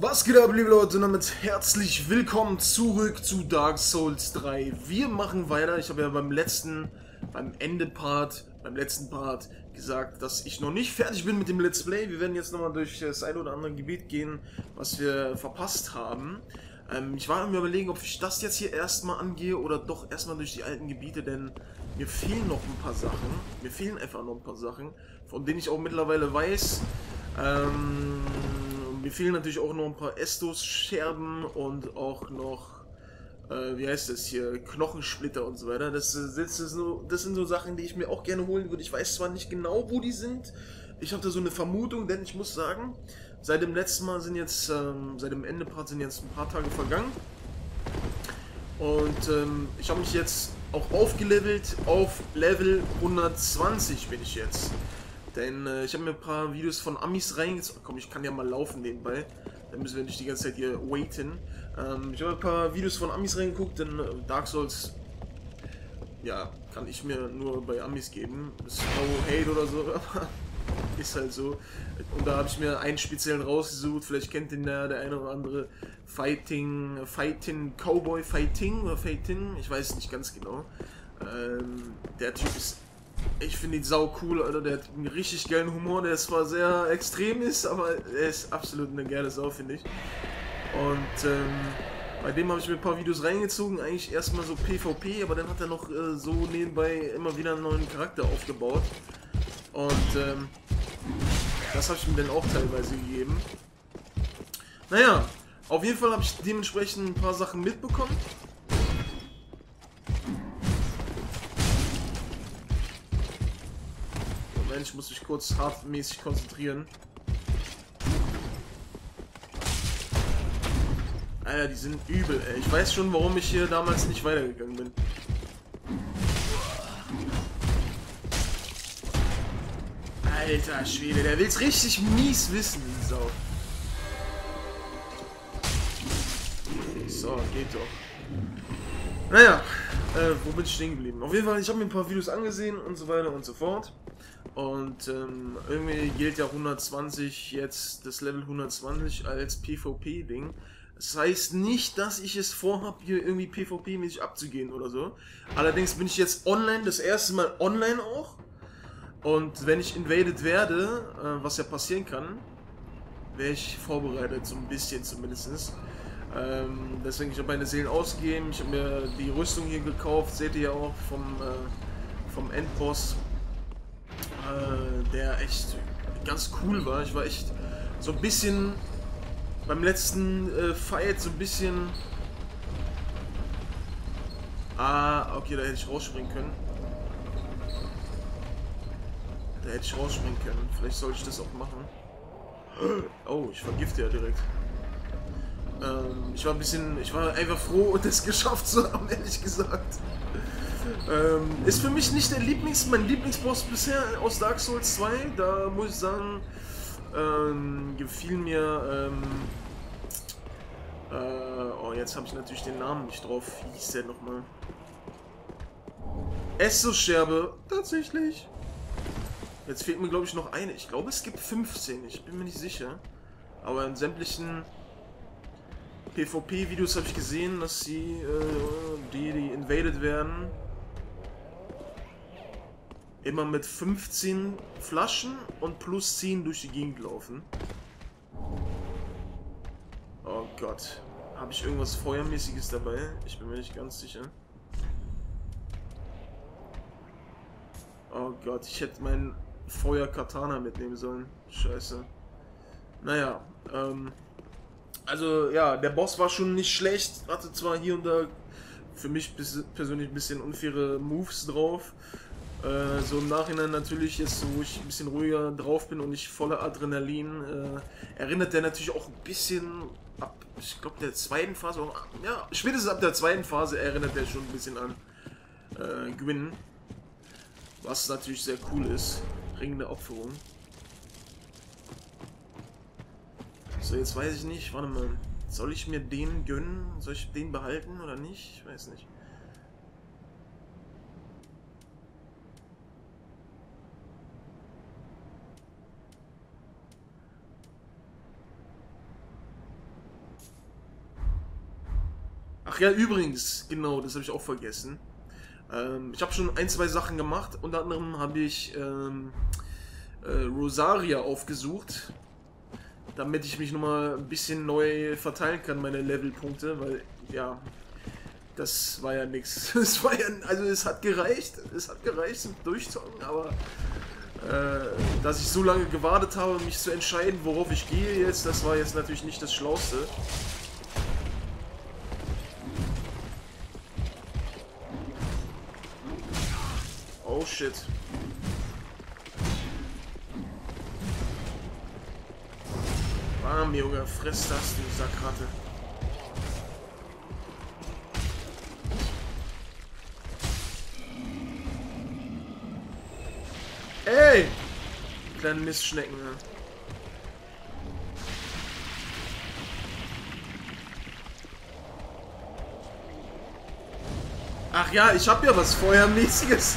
Was geht ab, liebe Leute, und damit herzlich willkommen zurück zu Dark Souls 3. Wir machen weiter. Ich habe ja beim letzten Part gesagt, dass ich noch nicht fertig bin mit dem Let's Play. Wir werden jetzt nochmal durch das ein oder andere Gebiet gehen, was wir verpasst haben. Ich war mir überlegen, ob ich das jetzt hier erstmal angehe oder doch erstmal durch die alten Gebiete, denn mir fehlen noch ein paar Sachen. Mir fehlen einfach noch ein paar Sachen, von denen ich auch mittlerweile weiß. Mir fehlen natürlich auch noch ein paar Estus-Scherben und auch noch, wie heißt das hier, Knochensplitter und so weiter. Das sind so Sachen, die ich mir auch gerne holen würde. Ich weiß zwar nicht genau, wo die sind, ich habe da so eine Vermutung, denn ich muss sagen, seit dem letzten Mal sind jetzt, seit dem Endepart sind jetzt ein paar Tage vergangen. Und ich habe mich jetzt auch aufgelevelt, auf Level 120 bin ich jetzt. Denn ich habe mir ein paar Videos von Amis reingezogen. Komm, ich kann ja mal laufen nebenbei. Dann müssen wir nicht die ganze Zeit hier waiten. Ich habe ein paar Videos von Amis reingeguckt, denn Dark Souls, ja, kann ich mir nur bei Amis geben. Das ist no hate oder so, aber ist halt so. Und da habe ich mir einen speziellen rausgesucht. Vielleicht kennt den der eine oder andere. Fighting Cowboy, ich weiß nicht ganz genau. Der Typ ist... Ich finde ihn sau cool, Alter. Der hat einen richtig geilen Humor, der zwar sehr extrem ist, aber er ist absolut eine geile Sau, finde ich. Und bei dem habe ich mir ein paar Videos reingezogen, eigentlich erstmal so PvP, aber dann hat er noch so nebenbei immer wieder einen neuen Charakter aufgebaut. Und das habe ich ihm dann auch teilweise gegeben. Naja, auf jeden Fall habe ich dementsprechend ein paar Sachen mitbekommen. Ich muss mich kurz hartmäßig konzentrieren. Alter, die sind übel, ey. Ich weiß schon, warum ich hier damals nicht weitergegangen bin. Alter Schwede, der will's richtig mies wissen, die Sau. So, geht doch. Naja, wo bin ich stehen geblieben? Auf jeden Fall, ich habe mir ein paar Videos angesehen und so weiter und so fort. Und irgendwie gilt ja 120 jetzt, das Level 120 als PvP-Ding. Das heißt nicht, dass ich es vorhabe, hier irgendwie PvP-mäßig abzugehen oder so. Allerdings bin ich jetzt online, das erste Mal online auch. Und wenn ich invaded werde, was ja passieren kann, wäre ich vorbereitet, so ein bisschen zumindest. Deswegen, ich habe meine Seelen ausgegeben, ich habe mir die Rüstung hier gekauft, seht ihr ja auch vom Endboss. Der echt ganz cool war. Ich war echt so ein bisschen beim letzten Fight so ein bisschen... Ah, okay, da hätte ich rausspringen können. Vielleicht sollte ich das auch machen. Oh, ich vergifte ja direkt. Ich war einfach froh, das geschafft zu haben, ehrlich gesagt. Ist für mich nicht mein Lieblingsboss bisher aus Dark Souls 2. Da muss ich sagen, gefiel mir, oh, jetzt habe ich natürlich den Namen nicht drauf. Wie hieß der nochmal? Estus-Scherbe, tatsächlich. Jetzt fehlt mir, glaube ich, noch eine. Ich glaube, es gibt 15, ich bin mir nicht sicher. Aber in sämtlichen PvP-Videos habe ich gesehen, dass sie, die invaded werden, immer mit 15 Flaschen und plus 10 durch die Gegend laufen. Oh Gott. Habe ich irgendwas Feuermäßiges dabei? Ich bin mir nicht ganz sicher. Oh Gott, ich hätte meinen Feuer-Katana mitnehmen sollen. Scheiße. Naja, also ja, der Boss war schon nicht schlecht, hatte zwar hier und da für mich persönlich ein bisschen unfaire Moves drauf. So im Nachhinein natürlich, jetzt wo ich ein bisschen ruhiger drauf bin und nicht voller Adrenalin, erinnert der natürlich auch ein bisschen ab, ich glaube, der zweiten Phase, ja, spätestens ab der zweiten Phase erinnert der schon ein bisschen an Gwyn, was natürlich sehr cool ist, Ring der Opferung. So, jetzt weiß ich nicht, warte mal, soll ich mir den gönnen? Soll ich den behalten oder nicht? Ich weiß nicht. Ach ja, übrigens, genau, das habe ich auch vergessen. Ich habe schon ein, zwei Sachen gemacht. Unter anderem habe ich Rosaria aufgesucht, damit ich mich nochmal ein bisschen neu verteilen kann, meine Levelpunkte, weil, ja, das war ja nichts. Es war ja, also es hat gereicht zum Durchzocken, aber dass ich so lange gewartet habe, mich zu entscheiden, worauf ich gehe jetzt, das war jetzt natürlich nicht das Schlauste. Oh shit. Bam, Junge, fress das, du Sackratte. Ey! Kleine Mistschnecken, ne? Ach ja, ich hab ja was Feuermäßiges.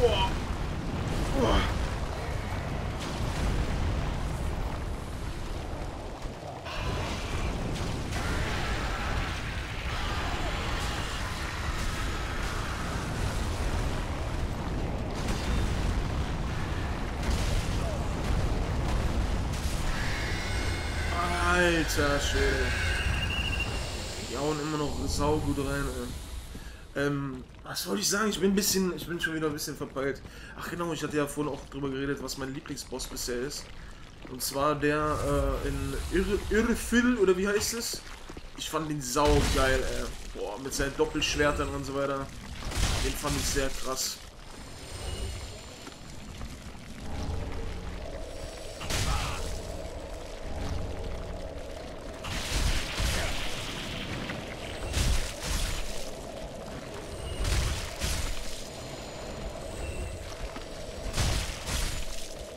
Boah. Boah. Alter Schwede. Immer noch sau gut rein. Was wollte ich sagen? Ich bin schon wieder ein bisschen verpeilt. Ach genau, ich hatte ja vorhin auch drüber geredet, was mein Lieblingsboss bisher ist. Und zwar der in Irrfil oder wie heißt es? Ich fand den sau geil. Boah, mit seinen Doppelschwertern und so weiter. Den fand ich sehr krass.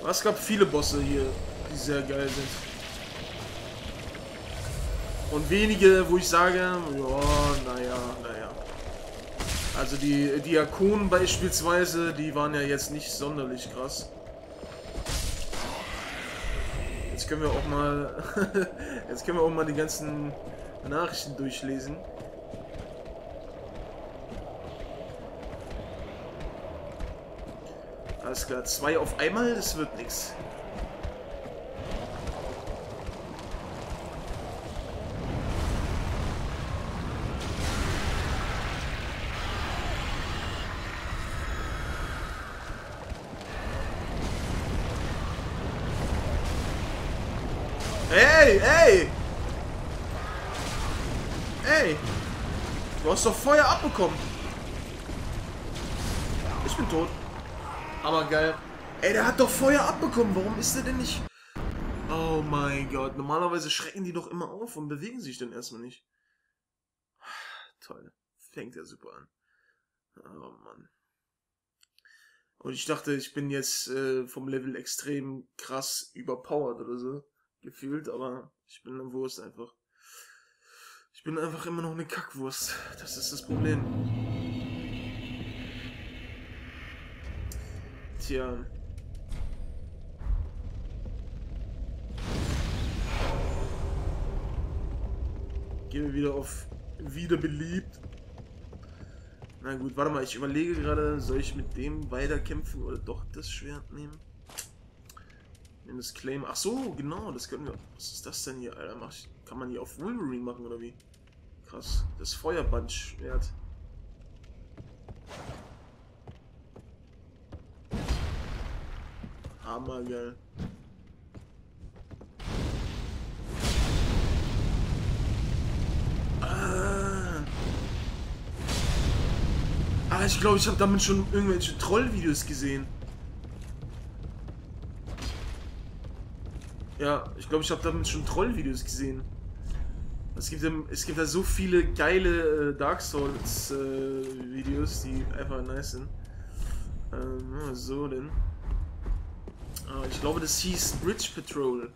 Es gab viele Bosse hier, die sehr geil sind. Und wenige, wo ich sage, ja, naja, naja. Also die Diakonen beispielsweise, die waren ja jetzt nicht sonderlich krass. Jetzt können wir auch mal, jetzt können wir auch mal die ganzen Nachrichten durchlesen. Alles klar, 2 auf einmal, das wird nichts. Ey, ey! Ey! Du hast doch Feuer abbekommen. Ich bin tot. Aber geil. Ey, der hat doch Feuer abbekommen. Warum ist der denn nicht... Oh mein Gott. Normalerweise schrecken die doch immer auf und bewegen sich dann erstmal nicht. Toll. Fängt ja super an. Oh Mann. Und ich dachte, ich bin jetzt vom Level extrem krass überpowered oder so. Gefühlt, aber ich bin eine Wurst einfach. Ich bin einfach immer noch eine Kackwurst. Das ist das Problem. Tja. Gehen wir wieder auf wieder beliebt. Na gut, warte mal, ich überlege gerade, soll ich mit dem weiterkämpfen oder doch das Schwert nehmen? Nehmen das Claim. Ach so, genau, das können wir. Was ist das denn hier, Alter? Kann man hier auf Wolverine machen oder wie? Krass, das Feuerbandschwert. Hammergeil. Ah, ich glaube, ich habe damit schon irgendwelche Trollvideos gesehen. Ja, ich glaube, ich habe damit schon Trollvideos gesehen. Es gibt da so viele geile Dark Souls Videos, die einfach nice sind. So denn. Ich glaube, das hieß Bridge Patrol.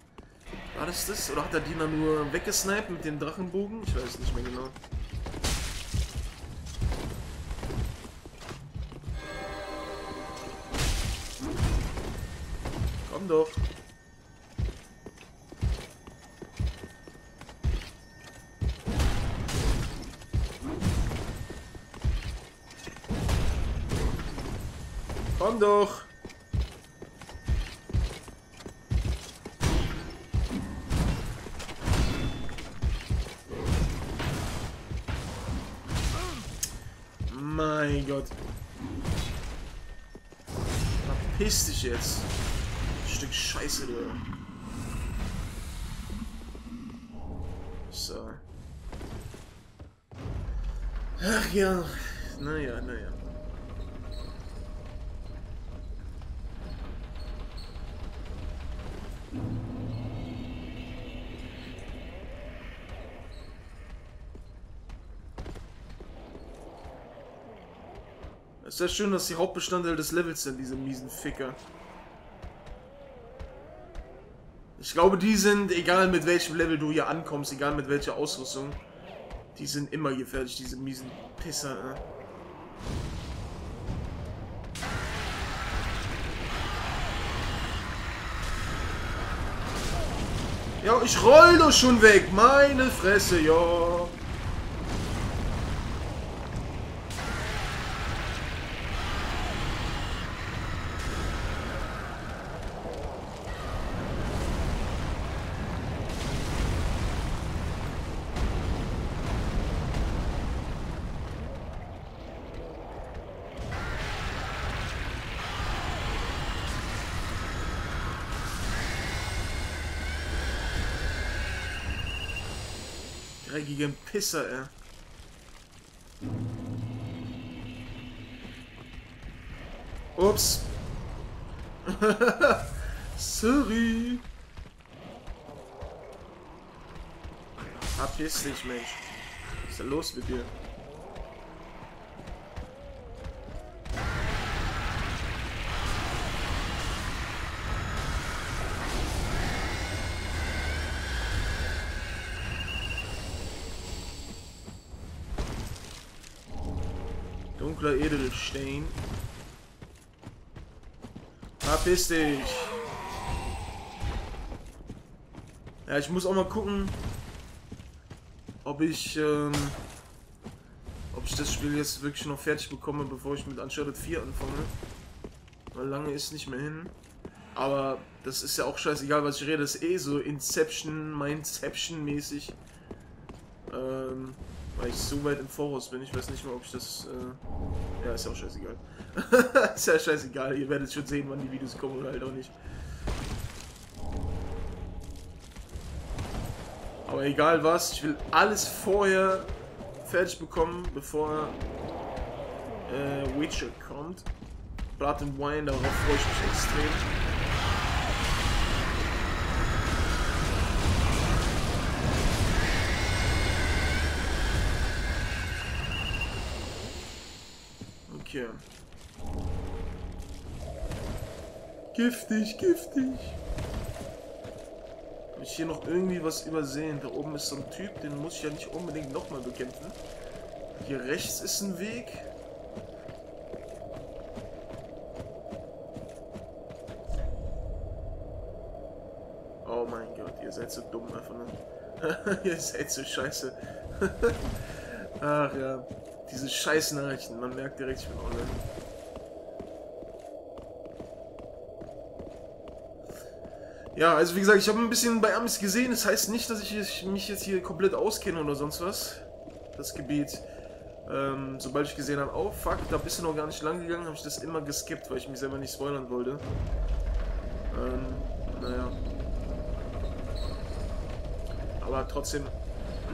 War das das? Oder hat der Diener nur weggesniped mit dem Drachenbogen? Ich weiß nicht mehr genau. Komm doch. Komm doch! Mein Gott. Verpiss dich jetzt. Ein Stück Scheiße, du. So. Ach ja. Naja, naja. Ist ja schön, dass die Hauptbestandteile des Levels sind, diese miesen Ficker. Ich glaube, die sind, egal mit welchem Level du hier ankommst, egal mit welcher Ausrüstung, die sind immer gefährlich, diese miesen Pisser, ne? Ja, ich roll doch schon weg, meine Fresse, ja. Dreckigen Pisser, ey. Ups. Sorry. Verpiss dich, Mensch. Was ist denn los mit dir? Dunkler Edelstein. Verpiss dich. Ja, ich muss auch mal gucken, ob ich das Spiel jetzt wirklich noch fertig bekomme, bevor ich mit Uncharted 4 anfange. Weil lange ist nicht mehr hin. Aber das ist ja auch scheißegal, was ich rede. Das ist eh so Inception, Mindception-mäßig. Weil ich so weit im Voraus bin, ich weiß nicht mal, ob ich das... ja, ist ja auch scheißegal. Ist ja scheißegal, ihr werdet schon sehen, wann die Videos kommen oder halt auch nicht. Aber egal was, ich will alles vorher fertig bekommen, bevor Witcher kommt. Blood and Wine, darauf freue ich mich extrem. Ja. Giftig, giftig. Habe ich hier noch irgendwie was übersehen? Da oben ist so ein Typ, den muss ich ja nicht unbedingt nochmal bekämpfen. Hier rechts ist ein Weg. Oh mein Gott, ihr seid so dumm einfach nur. Ihr seid so scheiße. Ach ja. Diese scheiß Nachrichten, man merkt direkt, ich bin online. Ja, also wie gesagt, ich habe ein bisschen bei Amis gesehen. Das heißt nicht, dass ich mich jetzt hier komplett auskenne oder sonst was. Das Gebiet. Sobald ich gesehen habe, oh fuck, da bist du noch gar nicht lang gegangen, habe ich das immer geskippt, weil ich mich selber nicht spoilern wollte. Naja. Aber trotzdem...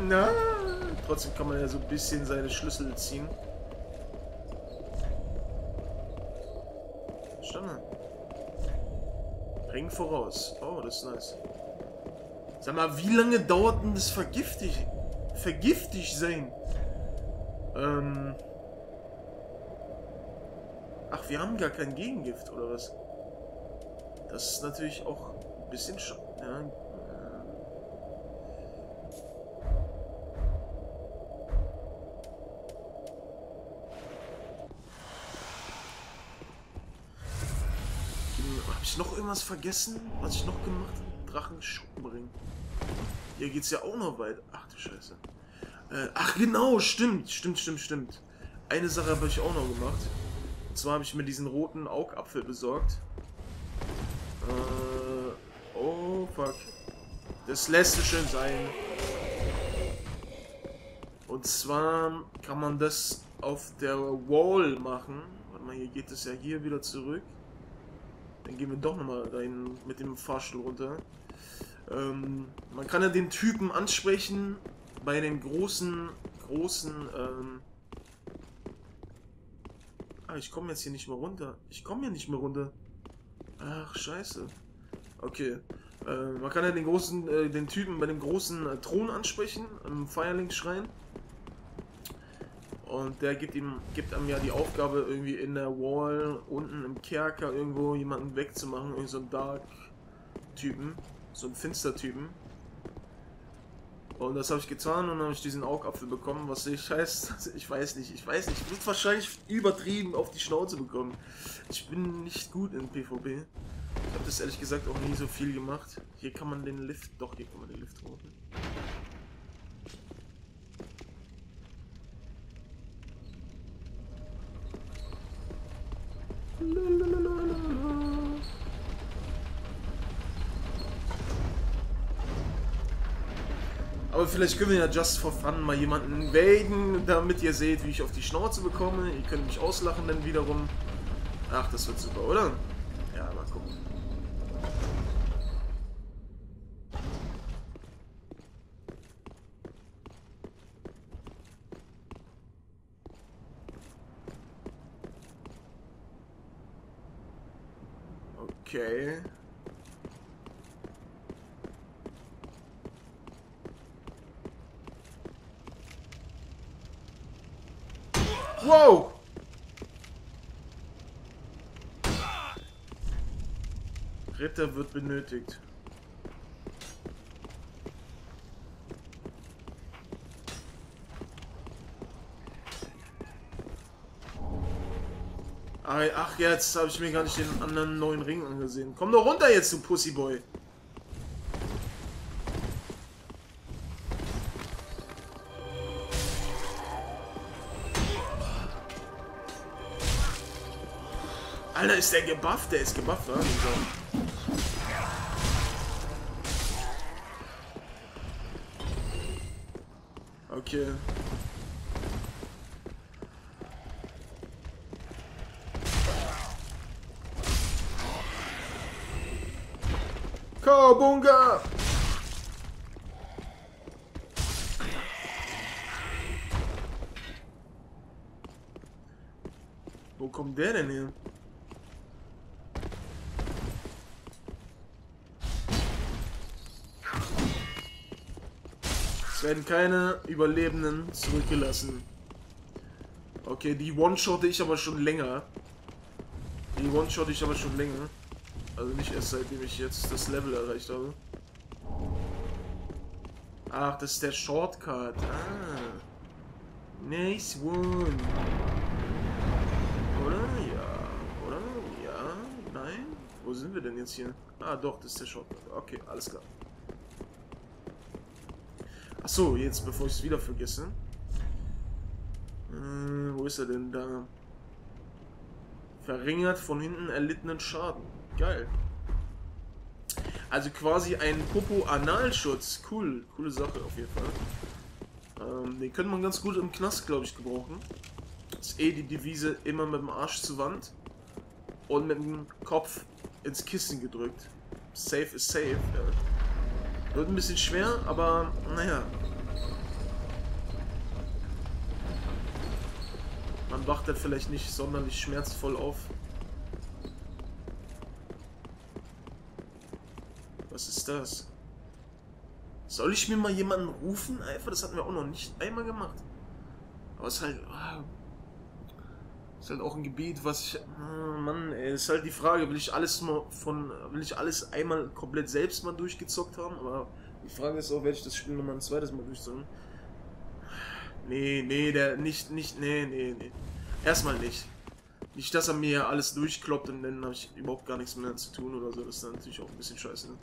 Na. Trotzdem kann man ja so ein bisschen seine Schlüssel ziehen. Stange. Ring voraus. Oh, das ist nice. Sag mal, wie lange dauert denn das vergiftig sein? Ach, wir haben gar kein Gegengift, oder was? Das ist natürlich auch ein bisschen schade. Ja. Hab ich noch irgendwas vergessen, was ich noch gemacht habe? Drachenbogen. Hier geht's ja auch noch weit. Ach du Scheiße. Ach genau, stimmt. Eine Sache habe ich auch noch gemacht. Und zwar habe ich mir diesen roten Augapfel besorgt. Oh, fuck. Das lässt es schön sein. Und zwar kann man das auf der Wall machen. Warte mal, hier geht es ja hier wieder zurück. Dann gehen wir doch nochmal rein mit dem Fahrstuhl runter. Man kann ja den Typen ansprechen bei dem großen... Ah, ich komme jetzt hier nicht mehr runter. Ich komme hier nicht mehr runter. Ach, scheiße. Okay. Man kann ja den Typen bei dem großen Thron ansprechen, im Feierlingsschrein. Und der gibt einem ja die Aufgabe, irgendwie in der Wall, unten im Kerker irgendwo jemanden wegzumachen. Irgendwie so einen Dark-Typen, so einen Finster-Typen. Und das habe ich getan und dann habe ich diesen Augapfel bekommen, was nicht heißt, ich weiß nicht, ich würde wahrscheinlich übertrieben auf die Schnauze bekommen. Ich bin nicht gut in PvP. Ich habe das ehrlich gesagt auch nie so viel gemacht. Hier kann man den Lift... Doch, hier kann man den Lift holen. Aber vielleicht können wir ja just for fun mal jemanden invaden, damit ihr seht, wie ich auf die Schnauze bekomme. Ihr könnt mich auslachen dann wiederum. Ach, das wird super, oder? Ja, mal gucken. Okay. Wow! Ritter wird benötigt. Ach, jetzt habe ich mir gar nicht den anderen neuen Ring angesehen. Komm doch runter jetzt, du Pussyboy! Alter, ist der gebufft? Der ist gebufft, oder? Okay. Kobunga! Wo kommt der denn her? Es werden keine Überlebenden zurückgelassen. Okay, die one-shotte ich aber schon länger. Also nicht erst seitdem ich jetzt das Level erreicht habe. Ach, das ist der Shortcut. Ah. Nice one. Oder? Ja. Oder? Ja. Nein? Wo sind wir denn jetzt hier? Ah, doch, das ist der Shortcut. Okay, alles klar. Achso, jetzt bevor ich es wieder vergesse. Wo ist er denn da? Verringert von hinten erlittenen Schaden. Geil. Also quasi ein Popo-Analschutz. Cool. Coole Sache auf jeden Fall. Den könnte man ganz gut im Knast, glaube ich, gebrauchen. Ist eh die Devise, immer mit dem Arsch zur Wand und mit dem Kopf ins Kissen gedrückt. Safe ist safe, ja. Wird ein bisschen schwer, aber naja. Man wacht dann vielleicht nicht sonderlich schmerzvoll auf. Was ist das? Soll ich mir mal jemanden rufen? Einfach, das hatten wir auch noch nicht einmal gemacht. Aber es ist halt... Ist halt auch ein Gebiet, was ich... Mann, ey, ist halt die Frage, will ich alles einmal komplett selbst mal durchgezockt haben? Aber die Frage ist auch, werde ich das Spiel nochmal ein zweites Mal durchzocken? Nee, nee. Erstmal nicht. Nicht, dass er mir alles durchkloppt und dann habe ich überhaupt gar nichts mehr zu tun oder so. Das ist dann natürlich auch ein bisschen scheiße. Ne?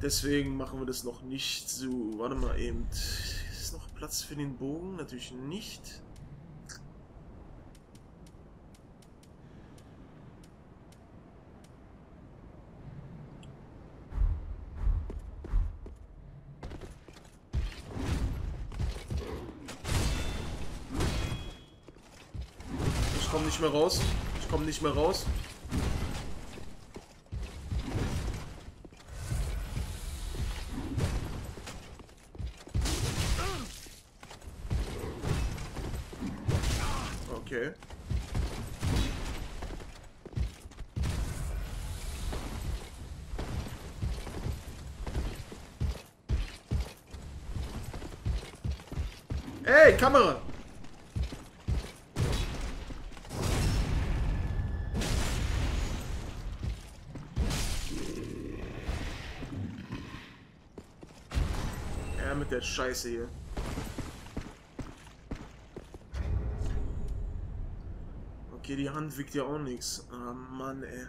Deswegen machen wir das noch nicht so. Warte mal eben. Ist noch Platz für den Bogen? Natürlich nicht. komme nicht mehr raus. Ich komme nicht mehr raus. Okay. Ey, Kamera! Ja, mit der Scheiße hier. Okay, die Hand wiegt ja auch nichts. Ah, Mann, ey.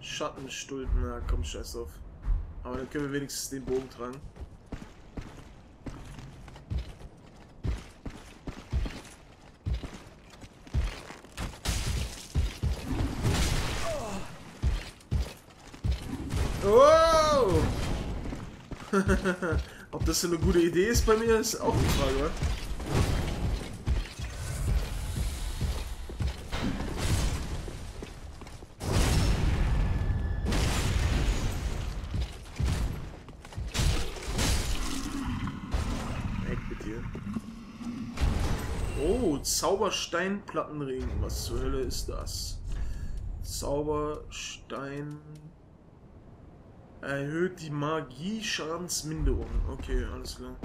Schattenstulpen, na komm, scheiß auf. Aber dann können wir wenigstens den Bogen tragen. Oh! Ob das so eine gute Idee ist bei mir, ist auch eine Frage, oder? Zaubersteinplattenring. Was zur Hölle ist das? Zauberstein... erhöht die Magie-Schadensminderung. Okay, alles klar.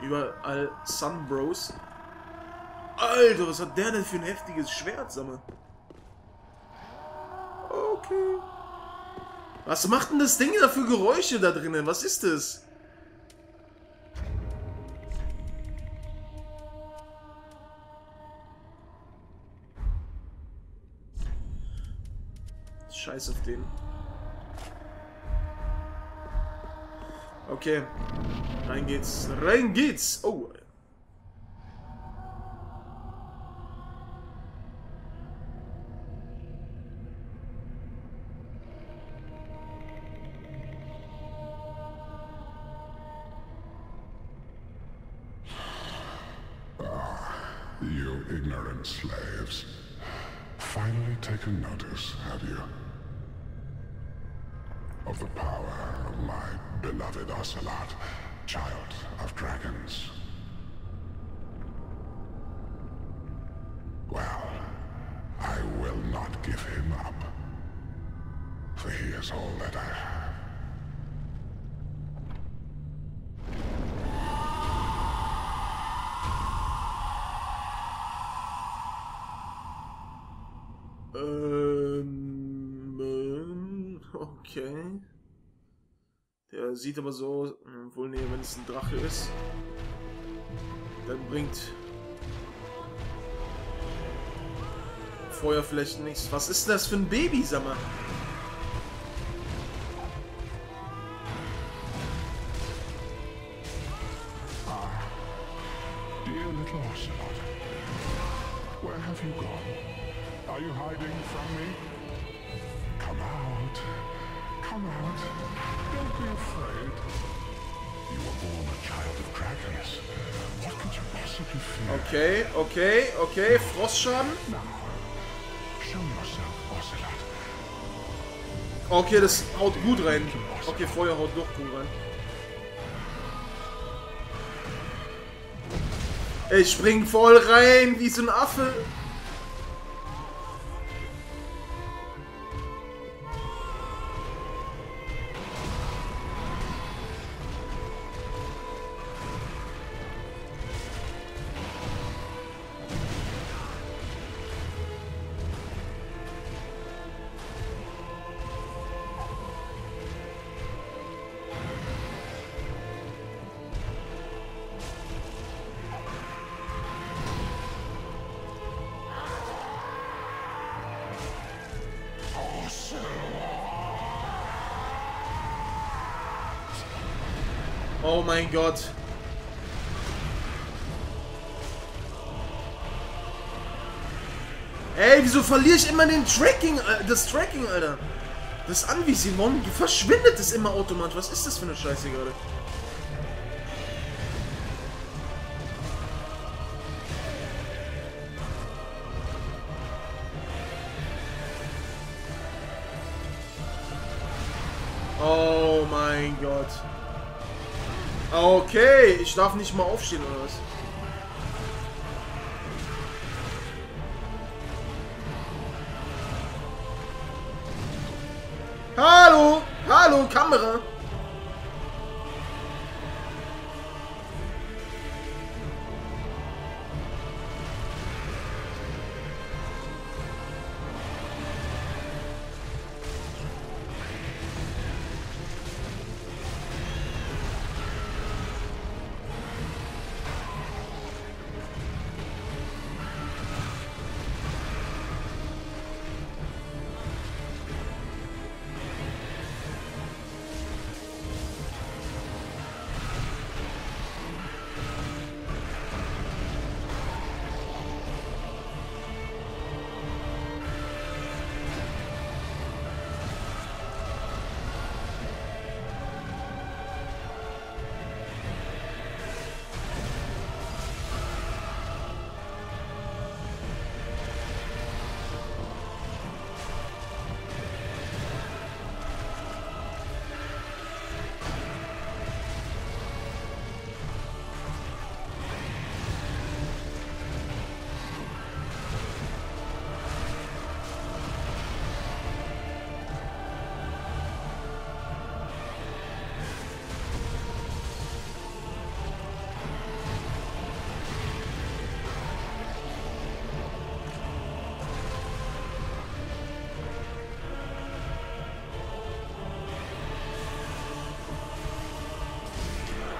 Überall Sunbros. Alter, was hat der denn für ein heftiges Schwert, sag mal. Okay. Was macht denn das Ding da für Geräusche da drinnen? Was ist das? Scheiß auf den. Okay. Rein geht's. Rein geht's! Oh! You ignorant slaves. Finally taken notice, have you? Of the power of my beloved Ocelot. Child of dragons. Well, I will not give him up, for he is all that I have. Okay. Der sieht aber so, wohl nee, wenn es ein Drache ist, dann bringt Feuer vielleicht nichts. Was ist denn das für ein Baby, sag mal? Ah, dear little Ocelot, where have you gone? Are you hiding from me? Come out. Come out. Don't be afraid. You were born a child of dragons. What could you possibly fear? Okay, okay, okay. Frostschaden. Okay, das haut gut rein. Okay, Feuer haut doch gut rein. Ich spring voll rein wie so ein Affe. Oh mein Gott. Ey, wieso verliere ich immer den Tracking, das Tracking, Alter? Das Anvisimon verschwindet es immer automatisch. Was ist das für eine Scheiße gerade? Oh mein Gott. Okay, ich darf nicht mal aufstehen oder was? Hallo! Hallo, Kamera!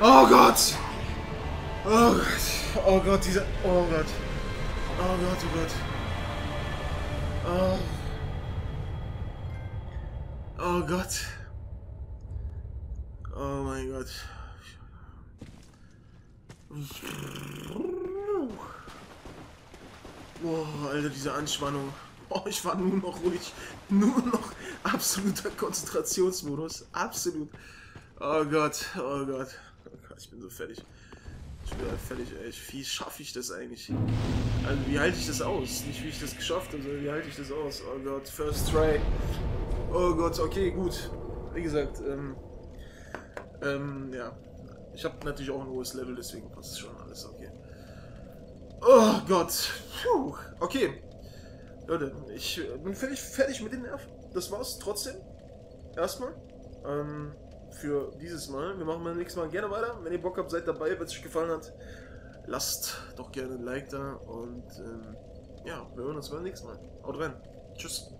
Oh Gott! Oh Gott! Oh Gott, dieser... Oh Gott! Oh Gott, oh Gott! Oh, oh Gott! Oh mein Gott! Boah, Alter, diese Anspannung! Oh, ich war nur noch ruhig! Nur noch absoluter Konzentrationsmodus! Absolut! Oh Gott, oh Gott! Ich bin so fertig. Ich bin halt fertig, ey. Wie schaffe ich das eigentlich? Also, wie halte ich das aus? Nicht wie ich das geschafft habe, sondern wie halte ich das aus? Oh Gott, first try. Oh Gott, okay, gut. Wie gesagt, ja. Ich habe natürlich auch ein hohes Level, deswegen passt es schon alles, okay. Oh Gott. Puh, okay. Leute, ich bin fertig mit den Nerven. Das war's trotzdem. Erstmal. Für dieses Mal. Wir machen beim nächsten Mal gerne weiter. Wenn ihr Bock habt, seid dabei. Wenn es euch gefallen hat, lasst doch gerne ein Like da. Und ja, wir hören uns beim nächsten Mal. Haut rein. Tschüss.